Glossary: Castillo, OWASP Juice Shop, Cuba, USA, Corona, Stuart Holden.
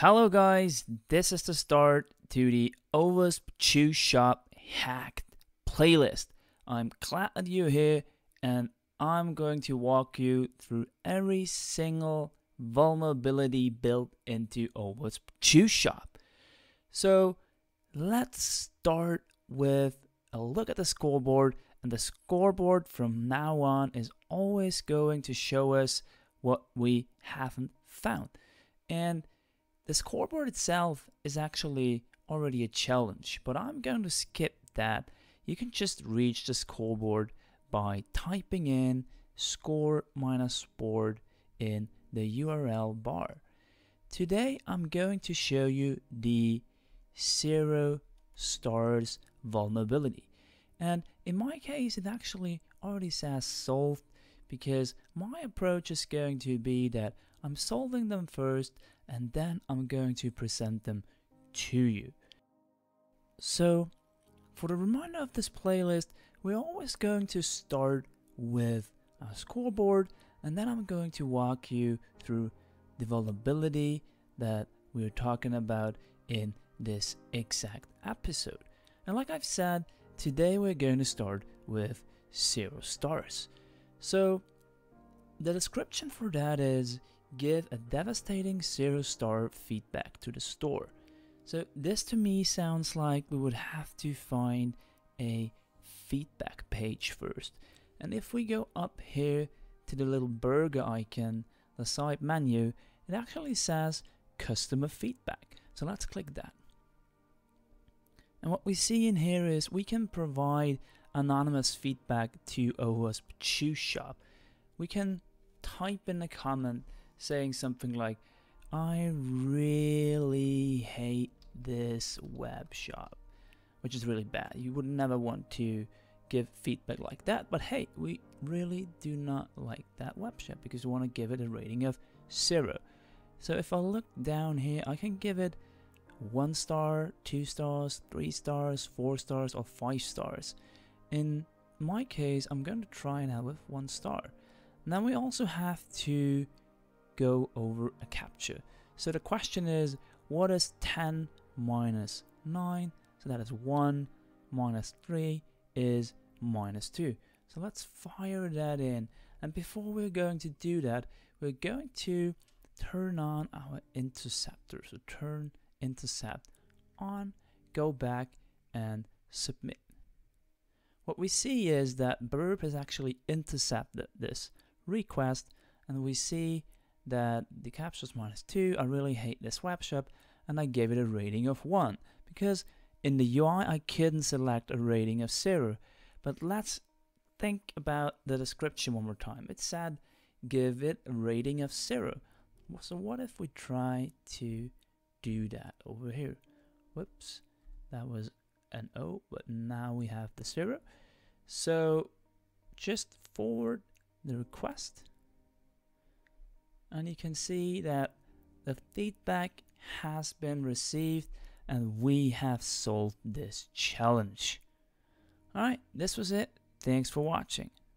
Hello guys, this is the start to the OWASP Juice Shop hacked playlist. I'm glad that you're here and I'm going to walk you through every single vulnerability built into OWASP Juice Shop. So let's start with a look at the scoreboard, and the scoreboard from now on is always going to show us what we haven't found. And the scoreboard itself is actually already a challenge, but I'm going to skip that. You can just reach the scoreboard by typing in score minus board in the URL bar. Today I'm going to show you the 0 stars vulnerability, and in my case it actually already says solved, because my approach is going to be that I'm solving them first and then I'm going to present them to you. So for the reminder of this playlist, we're always going to start with a scoreboard, and then I'm going to walk you through the vulnerability that we're talking about in this exact episode. And like I've said, today we're going to start with 0 stars. So the description for that is, give a devastating 0 star feedback to the store. So this to me sounds like we would have to find a feedback page first. And if we go up here to the little burger icon, the side menu, it actually says customer feedback. So let's click that. And what we see in here is we can provide anonymous feedback to OWASP Juice Shop. We can type in a comment saying something like, I really hate this web shop, which is really bad. You would never want to give feedback like that, but hey, we really do not like that web shop because we want to give it a rating of 0. So if I look down here, I can give it 1 star, 2 stars, 3 stars, 4 stars, or 5 stars. In my case, I'm going to try it out with 1 star. Now we also have to go over a capture. So the question is, what is 10 minus 9? So that is 1 minus 3 is minus 2. So let's fire that in. And before we're going to do that, we're going to turn on our interceptor. So turn intercept on, go back and submit. What we see is that burp has actually intercepted this request, and we see that the capture is -2, I really hate this web shop, and I gave it a rating of 1, because in the UI I couldn't select a rating of 0. But let's think about the description one more time. It said give it a rating of 0. So what if we try to do that over here? Whoops, that was an O, but now we have the 0. So just forward the request, and you can see that the feedback has been received and we have solved this challenge. All right, this was it. Thanks for watching.